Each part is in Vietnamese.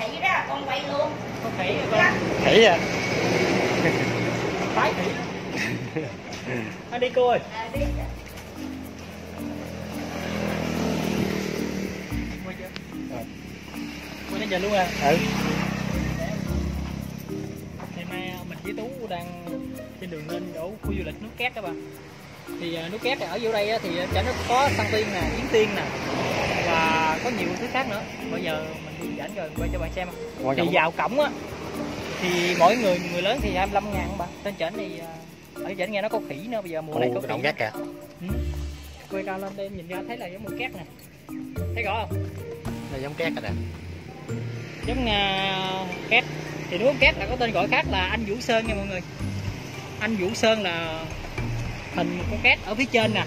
khỉ đó, con quay luôn. Con khỉ rồi con. Khỉ à? Phái khỉ. À, đi cô ơi. À, đi. Quay chưa? Rồi. Quay đến giờ luôn à? Ừ. Ngày mai mình với Tú đang trên đường lên chỗ khu du lịch Núi Két các bạn. Thì Núi Két ở vô đây thì chẳng có săn tiên nè, yến tiên nè, và có nhiều thứ khác nữa. Bây giờ mình dẫn rồi quay cho bạn xem. Thì cổng. Vào cổng á thì mỗi người lớn thì 25.000 bạn. Trên trển thì ở trển nghe nó có khỉ nữa, bây giờ mùa này có khỉ. Cát kìa. Quay cao lên đây nhìn ra thấy là giống mùa cát nè. Thấy rõ không? Là giống cát rồi nè. Giống cát. Thì núi Két là có tên gọi khác là Anh Vũ Sơn nha mọi người. Anh Vũ Sơn là hình một con két ở phía trên nè.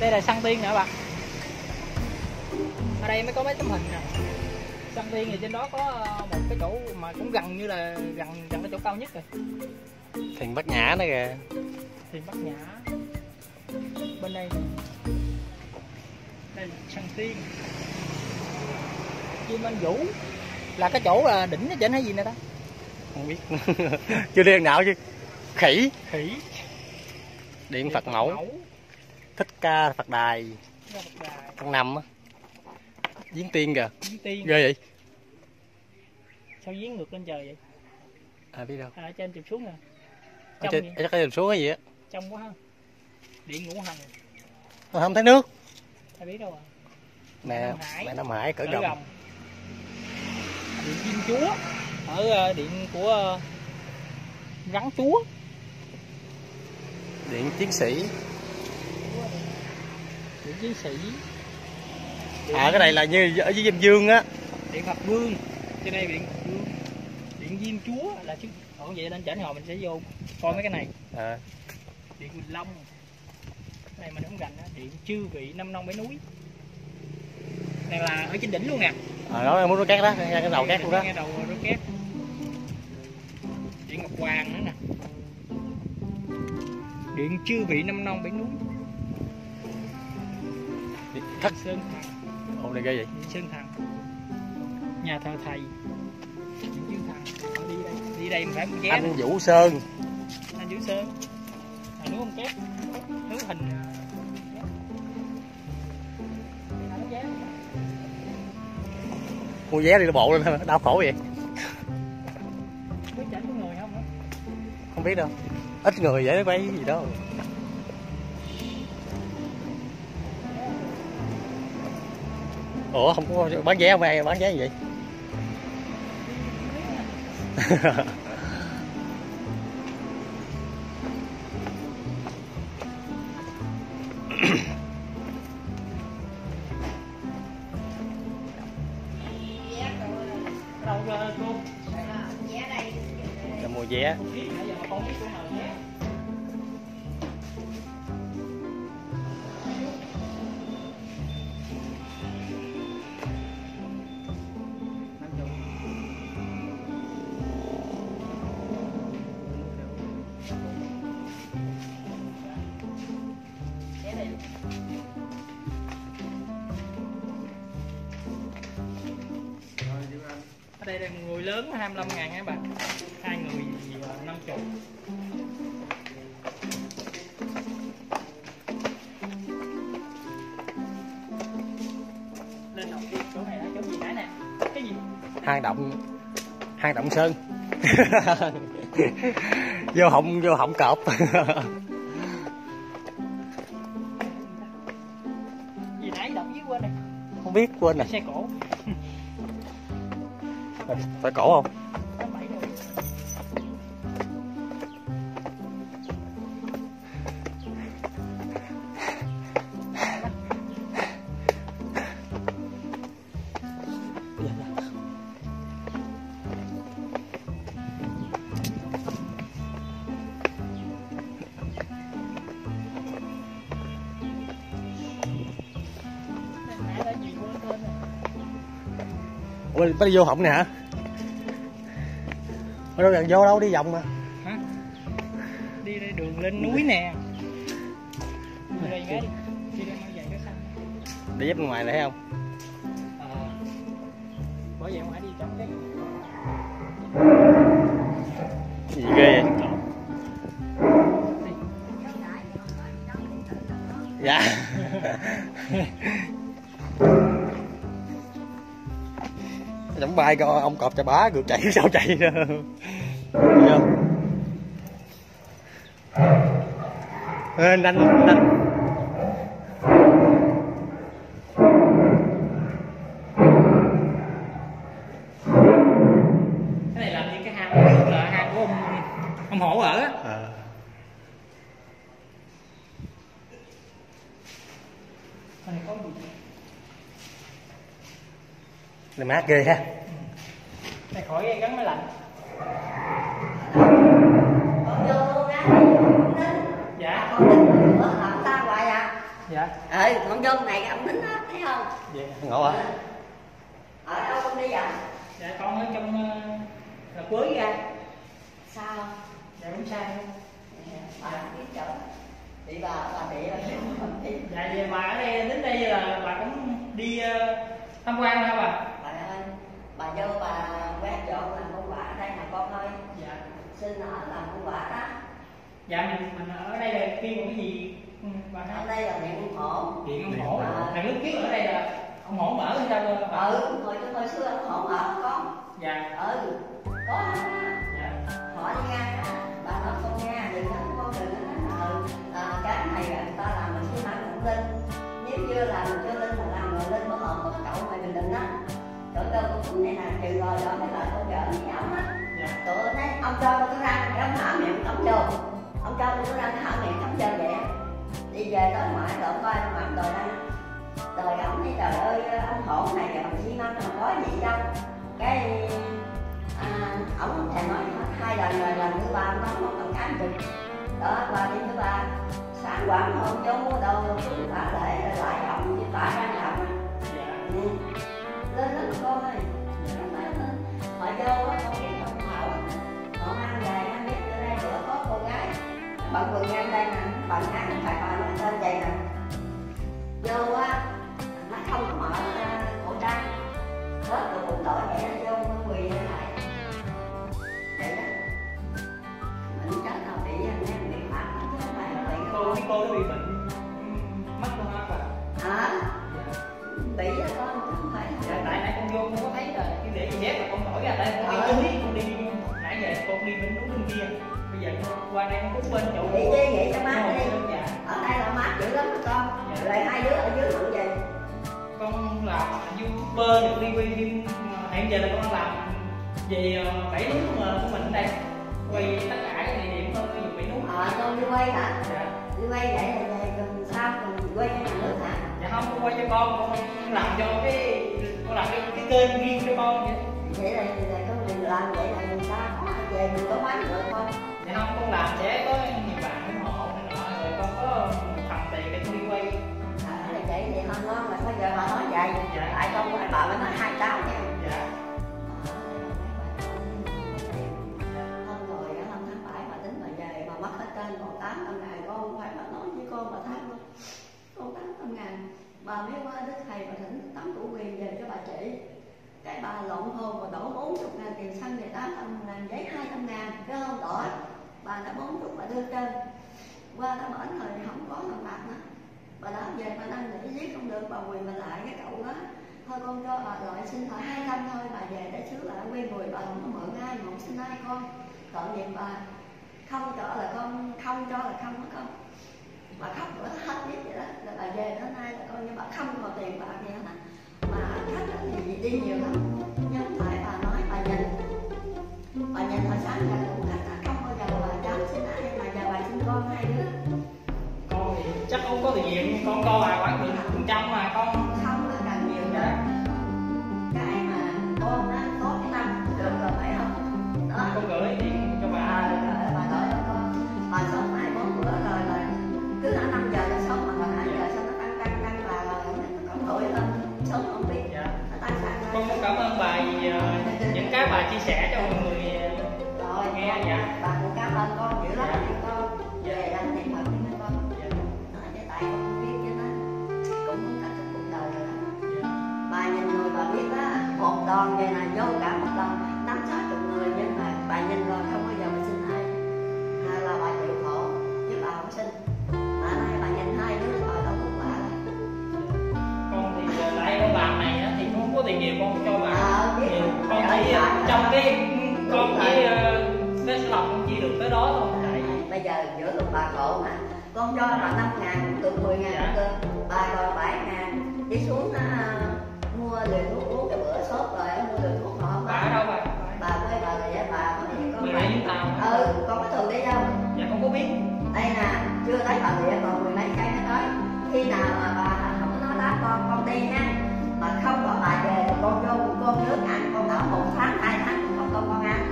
Đây là săn tiên nè các bạn. Ở đây mới có mấy tấm hình nè. Săn tiên thì trên đó có một cái chỗ mà cũng gần như là gần cái chỗ cao nhất rồi. Thành Bát Nhã đó kìa. Thành Bát Nhã. Bên đây. Đây là săn tiên. Diên Minh Vũ là cái chỗ là đỉnh ở trên hay gì nè ta? Không biết. Chưa đi ăn nào chứ. Khỉ. Khỉ. Điện Phật Mẫu, Thích Ca Phật Đài, con nằm á, giếng tiên kìa, ghê vậy? Sao giếng ngược lên trời vậy? À biết đâu. À, ở trên chụp xuống nè. Chắc cái chụp xuống cái gì á? Trong quá ha. Điện Ngũ Hành. À, không thấy nước. Ai biết đâu à? Nè, Mẹ Nam Hải cởi rồng. Điện Diêm Chúa, ở điện của rắn chúa. Điện Chiến Sĩ. Điện Chiến Sĩ. À cái này là như ở dưới Diêm Dương á. Điện Thập Vương. Trên đây Điện Thập Vương. Điện Diêm Chúa là chứ. Còn vậy lên trển hồi mình sẽ vô coi mấy cái này. À. Điện Long. Cái này mình không rành á. Điện Chư Vị Năm Non Bảy Núi. Này là ở trên đỉnh luôn nè. À đó muốn rô két đó, nghe cái đầu két luôn đó. Nghe đầu rô két. Điện Ngọc Hoàng nữa nè. Điện Chư Vị Năm Non Bảy Núi. Điện Thất Sơn. Ồ này ghê vậy. Điện Sơn Thần. Nhà thờ thầy. Điện Chư Thần. Ở đi đây mình phải một ghé. Anh Vũ Sơn. Anh Vũ Sơn. À, núi không kép. Thứ hình. Mua vé đi bộ lên đau khổ vậy. Có chẳng có người không á? Không biết đâu. Ít người vậy nó bay gì đó. Ủa không có bán vé không ai bán vé gì vậy? Là mua vé. Ở đây là người lớn 25.000 các bạn. Hai người 50. Lên động đi, chỗ này là chỗ gì nãy nè. Cái gì? Hang động sơn. vô họng cọp. Gì nãy động dưới quên này. Không biết quên nè. Xe cổ. Phải cổ không? Ủa, bắt đi vô họng nè hả? Ở đâu gần vô đâu, đi vòng mà. Hả? Đi đây đường lên núi nè. Đi đây cái đi. Đi đây mau dậy cái xanh. Để dép bên ngoài này thấy không? Ờ. Bởi vậy không phải đi chọn cái gì ghê vậy? Dạ. Chẳng bay coi ông cọp cho bá được chạy sao chạy ra. Nhanh. Mát ghê ha. Này khỏi gắn máy lạnh. Dạ. Dạ. Ê, con vô này ông tính á, thấy không? Dạ, ngộ hả? Ở đâu con đi vậy? Dạ con ở trong là quế ra. Sao? Dạ đúng sai. Bà biết chỗ. Thì bà địa rồi. Dạ về bà ở đây đến đây là bà cũng đi tham quan hả bà? Bà vô bà quét dọn làm con quả ở đây nè con ơi. Dạ. Xin ở làm con quả đó. Dạ mình ở đây là kêu cái gì? Bà ở đây là điện ông Hổ. Điện ông Hổ. Thằng lúc trước ở đây là ông Hổ mở sao bà? Ừ, hồi xưa ông Hổ mở con. Dạ. Ừ. Có đó. Dạ. Hỏi nha. Bà nói con nha, đừng đánh con đừng đánh. Ừ. Cái này là người ta làm mình cũng mang cũng linh. Nếu như làm mình cho linh mà làm người linh bỏ hồn có cậu mày mình định á. Tụi tôi cũng này nè, trừ rồi đó, mấy bà con vợ với ổng á. Tụi tôi thấy ông cho tôi ra, cái ông hả miệng cắm vô. Ông cho tôi ra, cái hả miệng cắm vô vậy á. Đi về tới ngoại rồi coi, ngoại rồi đó. Rồi ổng đi trời ơi, ông hổn này rồi, xi măng mà có gì đâu. Cái... ổng thầy nói hai lần rồi, lần thứ ba nó không còn cám chừng. Đó, qua đi thứ ba, sáng quảng hôm vô mua đồ, chúng ta để lại ổng, chúng ta ra làm. Lên lớp con ơi, họ vô á, con biết không thảo á, họ mang về, anh biết ở đây nữa có cô gái, bận quần ngang đây nè, bận ăn phải bà nó tên vậy nè, vô á, nó không có mở khẩu trang, hết rồi cũng đổi vậy vô quỳ lại, vậy đó, mình chắc là bị em bị phạt chứ không phải là bị cô nó bị bệnh mất con hả bà? Hả? Bị á con. Tại nãy con vô con có thấy là cái để gì dép là con đổi ra đây con đi dưới con đi nãy giờ con đi bên đúng bên kia bây giờ con qua đây con cũng bên chỗ đi chơi vậy cho mát đi dạ. Ở đây là mát dữ lắm con dạ. Lại hai đứa ở dưới làm gì con làm youtuber được đi hiện giờ là con làm về 7 núi của mình ở đây quay tất cả cái địa điểm thôi ví dụ 7 núi con đi quay hả dạ. Đi quay vậy là gần sao mình quay cho nhà nước hả dạ không con quay cho con làm cho cái con làm cái kênh riêng cho con vậy. Vậy là con đừng làm vậy là người ta hỏi về mình có bán được không? Dạ không con làm để có nhiều bạn ủng hộ này nọ rồi con có thằng tiền để con đi quay. Là vậy thì không ngon mà bây giờ bà nói vậy. Dạ. Tại con phải bà mới nói hai cháu nha. Dạ. Không rồi đó không tháng 7 mà tính mà về mà mất hết trên còn 800 ngàn con không phải bà nói với con bà thấy không? Con 800 ngàn. Bà mới qua đức thầy bà thỉnh tấm củ quyền về cho bà chị. Cái bà lộn hồn và đổ 40 ngàn tiền xăng về 800 ngàn giấy 200 ngàn. Cái không đổi. Bà đã 40 bà đưa trên. Qua đã mởn rồi không có thằng bạc nữa. Bà đã về bà đang nghỉ giết không được. Bà quyền bà lại cái cậu đó. Thôi con cho bà lại xin hỏi 2 năm thôi. Bà về để xứ bà đã quê mùi. Bà không có mượn ai mà không xin ai con. Tội nghiệp bà. Không cho là con. Không cho là không đó con. Bà khóc nữa hết biết vậy đó là bà về đến nay là coi như bà không còn tiền bạc gì hết mà khách thì đi nhiều lắm nhưng phải bà nói bà nhìn hồi sáng là cũng khách là không bao giờ bà cháu xin ai mà giờ bà xin con hai đứa con thì chắc không có tiền con coi bà khoảng 100 mà con không là càng nhiều nữa cái mà con đó tốt cái năm được rồi phải không đó con gửi tiền cho bà bà đổi cho con bà sống hai 4 bữa rồi bà cứ là 5 giờ là sống mà còn 8 giờ sao nó tăng bà rồi còn tuổi lên sống không biết dạ. Nó tăng sang con cũng cảm ơn bà vì những cái bà chia sẻ cho mọi người rồi nghe con, dạ bà cũng cảm ơn con dữ lắm dạ. Con về làm tiền bạc cho con dạ. Nó là cái tại con biết cho nó cũng không cả cuộc đời rồi đó dạ. Bà nhìn người bà biết á một đoàn về này vô cả một đoàn 5-60 người, nhưng mà bà nhìn rồi không bao giờ mà xin thầy, là bà chịu khổ chứ bà không xin. Bà nói bà nhìn hai đứa rồi đâu cũng bà lại. Con thì lại con làm này thì không có tiền nhiều con cho bà. Thì con thấy trong cái con chỉ cái lòng con chỉ được tới đó thôi. Bây giờ giữa lúc bà khổ mà con cho là 5.000 từ 10.000 cơ, bà đòi 7.000 đi xuống mua liều thuốc uống cái bữa sốt rồi mua liều thuốc họ không bà đâu bà. Bà với bà là vậy bà có gì con mày con có thường đi đâu? Dạ con có biết. Đây nè, chưa tới bà địa còn 10 mấy cái nó tới. Khi nào mà bà không nói đá con đi ha. Mà không có bà về con vô con nước ăn, con ở 1 tháng 2 tháng con ăn.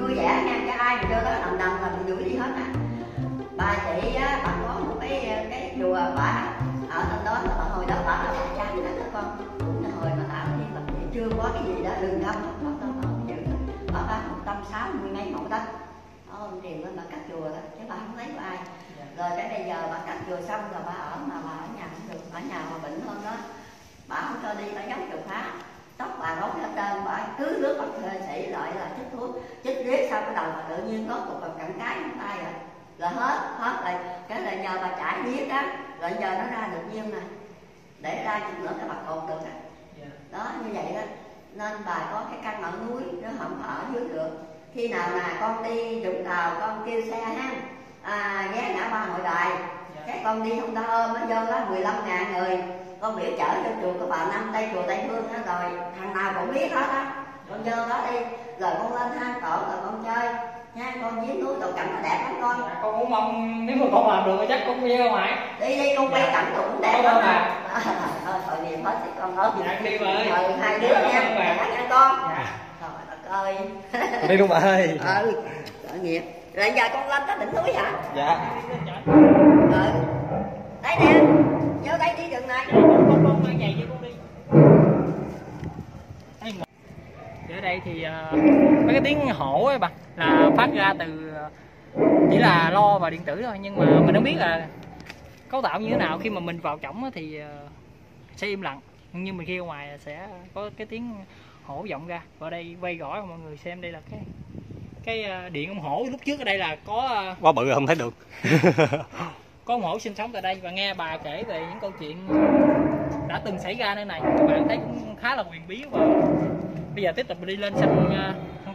Vui vẻ nha, cái ai mà chưa tới đồng đồng là mình đuổi đi hết á. Bà chị á, bà có một cái chùa bà ở trong đó là bà hồi đó bà là bà trang đó con, cũng là hồi mà tạo đi tập thì chưa có cái gì đó đừng đâu bà giữ bà bán 160 mấy mẫu đất ông tiền lên bà cắt chùa đó chứ bà không lấy của ai. Rồi cái bây giờ bà cắt chùa xong rồi bà ở mà bà ở nhà không được, ở nhà mà bệnh hơn đó bà không cho đi, bà giống chùa phá tóc bà rối hết trơn, bà cứ nước bác sĩ lại là chích thuốc chích riết sau cái đầu mà tự nhiên có một cặp cẳng cái trong tay rồi là hết rồi, cái là nhờ bà trải nhiệt á, rồi giờ nó ra được nhiêu mà để ra chút nữa cái bà cột được á, đó như vậy đó, nên bà có cái căn ở núi nó không ở dưới được. Khi nào là con đi Vũng Tàu con kêu xe ha, ghé ngã ba Hội Đài, cái con đi không ta ôm nó vô đó 15.000 người, con biểu chở cho chùa của bà Năm Tây, chùa Tây Phương á, rồi thằng nào cũng biết hết á, con vô đó đi, rồi con lên hang cổ rồi con chơi. Nha, con giếng núi tàu cảnh nó đẹp lắm con. À, con cũng mong nếu mà con làm được thì chắc con quay không hả? Đi đi con quay cảnh cũng đẹp lắm à. Thôi tội nghiệp hết thì con hết. Dạ đi ơi. Rồi hai đứa nha, dạ con. Dạ. Trời đất ơi. Đi luôn bà ơi. Tội nghiệp. Rồi giờ con lên tới đỉnh núi hả? Dạ. Đấy nè, vô đây đi đường này. Con mang giày cho con đi. Ở đây thì mấy cái tiếng hổ ấy bà là phát ra từ chỉ là lo và điện tử thôi, nhưng mà mình không biết là cấu tạo như thế nào. Khi mà mình vào trỏng thì sẽ im lặng, nhưng mình khi ở ngoài sẽ có cái tiếng hổ vọng ra. Và đây quay rõ mọi người xem, đây là cái điện ông hổ. Lúc trước ở đây là có quá bự không thấy được có ông hổ sinh sống tại đây, và nghe bà kể về những câu chuyện đã từng xảy ra nơi này các bạn thấy cũng khá là huyền bí. Và bây giờ tiếp tục mình đi lên xem thằng